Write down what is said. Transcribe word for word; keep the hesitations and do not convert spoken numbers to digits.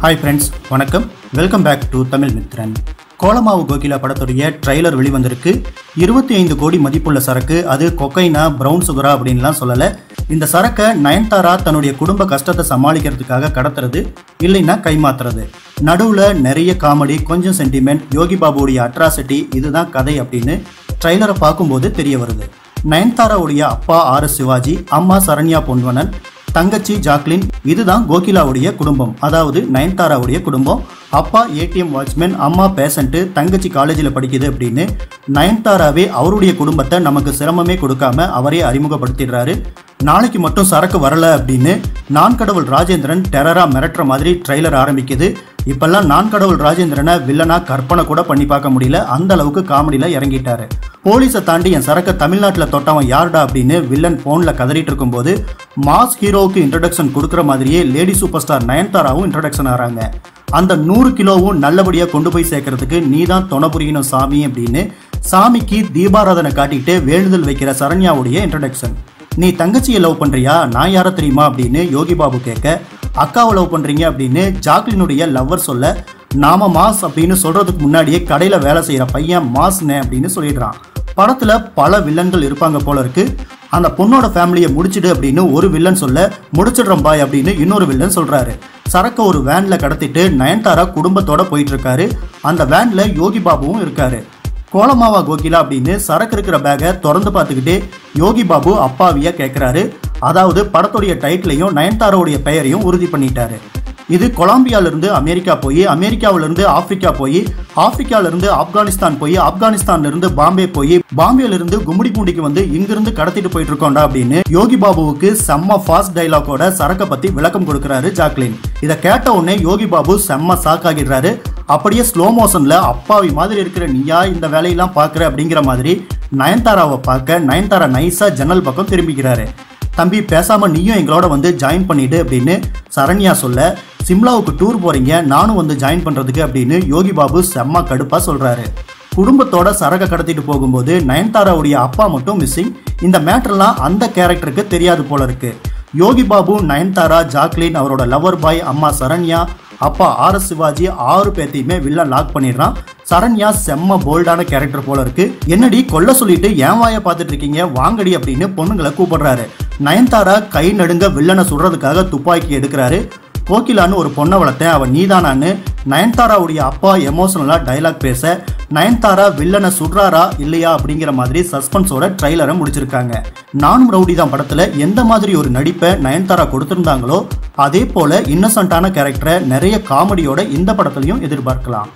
Hi friends, வணக்கம். Welcome back to Tamil Mithran. Kolamaavu Kokila படத்தோட trailer வெளிவந்திருக்கு. இருபத்தி ஐந்து கோடி மதிப்புள்ள சரக்கு, அது கொக்கைனா, பிரவுன் சுகரா அப்படின்லாம் சொல்லல. இந்த சரக்க நயன்தாரா தன்னுடைய குடும்ப கஷ்டத்தை சமாளிக்கிறதுக்காக கடத்துறது, இல்லைன்னா கைமாத்துறது. நடுவுல நிறைய காமெடி, கொஞ்சம் சென்டிமெண்ட், யோகி பாபுவுடைய அட்ராசிட்டி, இதுதான் கதை அப்படினு ட்ரைலரை பாக்கும்போது தெரிய வருது. நயன்தாராவுடைய அப்பா ஆர் சிவாஜி, அம்மா சரண்யா பொன்வண்ணன், தங்கச்சி ஜாக்லின், இதுதான் கோகிலாவுடைய குடும்பம், அதாவது நயன்தாராவுடைய குடும்பம். அப்பா ஏடிஎம் வாட்ச்மேன், அம்மா பேஷண்ட்டு, தங்கச்சி காலேஜில் படிக்குது அப்படின்னு நயன்தாராவே அவருடைய குடும்பத்தை நமக்கு சிரமமே கொடுக்காம அவரே அறிமுகப்படுத்திடுறாரு. நாளைக்கு மட்டும் சரக்கு வரலை அப்படின்னு நான் கடவுள் ராஜேந்திரன் டெரராக மிரட்டுற மாதிரி ட்ரெய்லர் ஆரம்பிக்குது. இப்பெல்லாம் நான் கடவுள் ராஜேந்திரனை வில்லனா கற்பனை கூட பண்ணி பார்க்க முடியல, அந்த அளவுக்கு காமெடியில் இறங்கிட்டாரு. போலீஸை தாண்டி என் சரக்கை தமிழ்நாட்டில் தொட்டவன் யார்டா அப்படின்னு வில்லன் ஃபோனில் கதறிட்டு இருக்கும்போது மாஸ் ஹீரோவுக்கு இன்ட்ரடக்ஷன் கொடுக்குற மாதிரியே லேடி சூப்பர் ஸ்டார் நயன்தாராவும் இன்ட்ரடக்ஷன் ஆகிறாங்க. அந்த நூறு கிலோவும் நல்லபடியாக கொண்டு போய் சேர்க்கறதுக்கு நீ தான் துணை புரியணும் சாமி அப்படின்னு சாமிக்கு தீபாராதனை காட்டிக்கிட்டு வேண்டுதல் வைக்கிற சரண்யாவுடைய இன்ட்ரடக்ஷன். நீ தங்கச்சியை லவ் பண்ணுறியா, நான் யாரை தெரியுமா அப்படின்னு யோகி பாபு கேட்க, அக்காவை லவ் பண்ணுறீங்க அப்படின்னு ஜாக்லினுடைய லவ்வர் சொல்ல, நாம மாஸ் அப்படின்னு சொல்கிறதுக்கு முன்னாடியே கடையில் வேலை செய்கிற பையன் மாஸ்னே அப்படின்னு சொல்லிடுறான். படத்தில் பல வில்லன்கள் இருப்பாங்க போல இருக்கு. அந்த பொண்ணோட ஃபேமிலியை முடிச்சிடு அப்படின்னு ஒரு வில்லன் சொல்ல, முடிச்சிடுறோம் பாய் அப்படின்னு இன்னொரு வில்லன் சொல்கிறாரு. சரக்கை ஒரு வேனில் கடத்திட்டு நயன்தாரா குடும்பத்தோடு போயிட்டுருக்காரு. அந்த வேனில் யோகி பாபுவும் இருக்காரு. கோலமாவா கோகிலா அப்படின்னு சரக்கு இருக்கிற பேகை திறந்து பார்த்துக்கிட்டே யோகி பாபு அப்பாவியா கேட்குறாரு. அதாவது படத்துடைய டைட்டிலையும் நயன்தாராவுடைய பெயரையும் உறுதி பண்ணிட்டாரு. இது கொலம்பியாவிலிருந்து அமெரிக்கா போய், அமெரிக்காவிலிருந்து ஆப்பிரிக்கா போய், ஆப்பிரிக்காவிலிருந்து ஆப்கானிஸ்தான் போய், ஆப்கானிஸ்தான்லேருந்து பாம்பே போய், பாம்பேலிருந்து கும்முடிபூண்டிக்கு வந்து இங்கிருந்து கடத்திட்டு போயிட்டு இருக்கோண்டா அப்படின்னு யோகி பாபுவுக்கு செம்ம ஃபாஸ்ட் டைலாக்கோட சரக்கை பற்றி விளக்கம் கொடுக்குறாரு ஜாக்லின். இதை கேட்ட உடனே யோகி பாபு செம்ம சாக்காகிடுறாரு. அப்படியே ஸ்லோ மோஷனில் அப்பாவி மாதிரி இருக்கிற நீயா இந்த வேலையெல்லாம் பார்க்குற அப்படிங்கிற மாதிரி நயன்தாராவை பார்க்க நயன்தாரா நைஸாக ஜன்னல் பக்கம் திரும்பிக்கிறாரு. தம்பி பேசாமல் நீயும் எங்களோட வந்து ஜாயின் பண்ணிவிடு அப்படின்னு சரண்யா சொல்ல, சிம்லாவுக்கு டூர் போகிறீங்க நானும் வந்து ஜாயின் பண்ணுறதுக்கு அப்படின்னு யோகி பாபு செம்ம கடுப்பாக சொல்கிறாரு. குடும்பத்தோட சரக்கை கடத்திட்டு போகும்போது நயன்தாராவுடைய அப்பா மட்டும் மிஸ்ஸிங். இந்த மேட்டர்லாம் அந்த கேரக்டருக்கு தெரியாது போல இருக்குது. யோகி பாபு, நயன்தாரா, ஜாக்லின், அவரோட லவர் பாய், அம்மா சரண்யா, அப்பா ஆர் எஸ் சிவாஜி, ஆறு பேர்த்தையுமே வில்லன் லாக் பண்ணிடுறான். சரண்யா செம்ம போல்டான கேரக்டர் போல இருக்கு. என்னடி கொல்ல சொல்லிட்டு ஏன் வாயை பார்த்துட்டு இருக்கீங்க, வாங்கடி அப்படின்னு பொண்ணுங்களை கூப்பிடுறாரு. நயன்தாரா கை நடுங்க வில்லனை சுடுறதுக்காக துப்பாக்கி எடுக்கிறாரு. கோகிலான்னு ஒரு பொண்ணை வளர்த்தேன், அவன் நீதானான்னு நயன்தாராவுடைய அப்பா எமோஷனலாக டைலாக் பேச நயன்தாரா வில்லனை சுடுறாரா இல்லையா அப்படிங்கிற மாதிரி சஸ்பென்ஸோட ட்ரைலரை முடிச்சிருக்காங்க. நானும் ரவுடி தான் படத்தில் எந்த மாதிரி ஒரு நடிப்பை நயன்தாரா கொடுத்துருந்தாங்களோ அதே போல் இன்னசென்ட்டான கேரக்டரை நிறைய காமெடியோட இந்த படத்துலையும் எதிர்பார்க்கலாம்.